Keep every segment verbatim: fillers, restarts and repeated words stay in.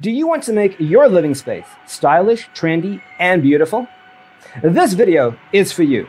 Do you want to make your living space stylish, trendy, and beautiful? This video is for you.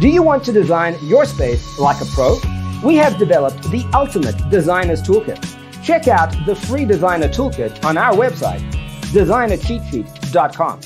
Do you want to design your space like a pro? We have developed the ultimate designer's toolkit. Check out the free designer toolkit on our website, designer cheat sheet dot com.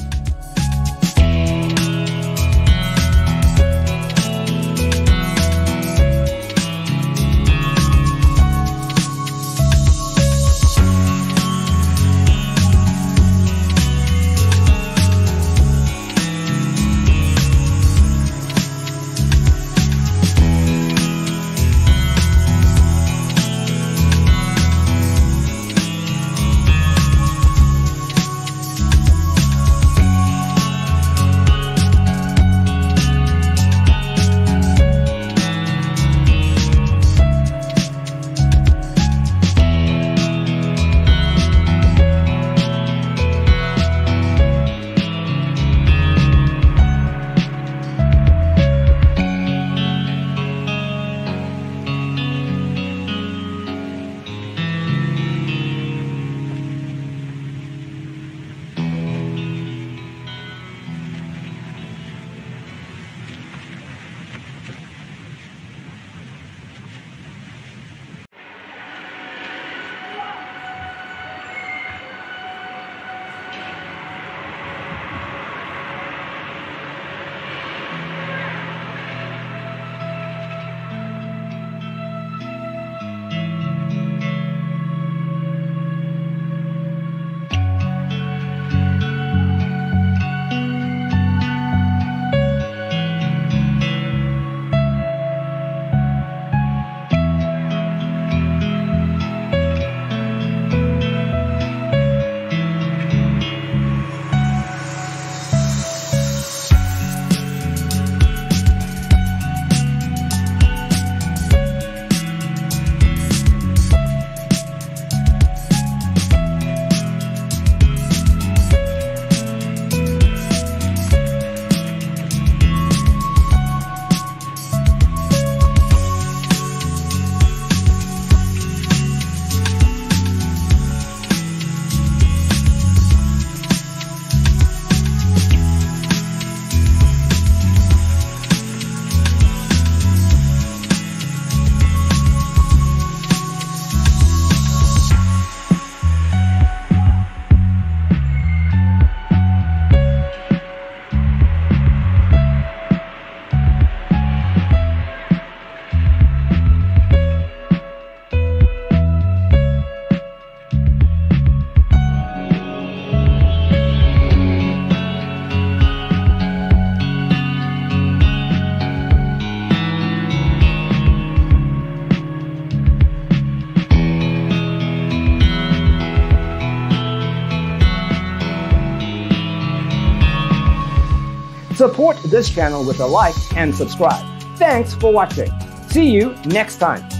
Support this channel with a like and subscribe. Thanks for watching. See you next time.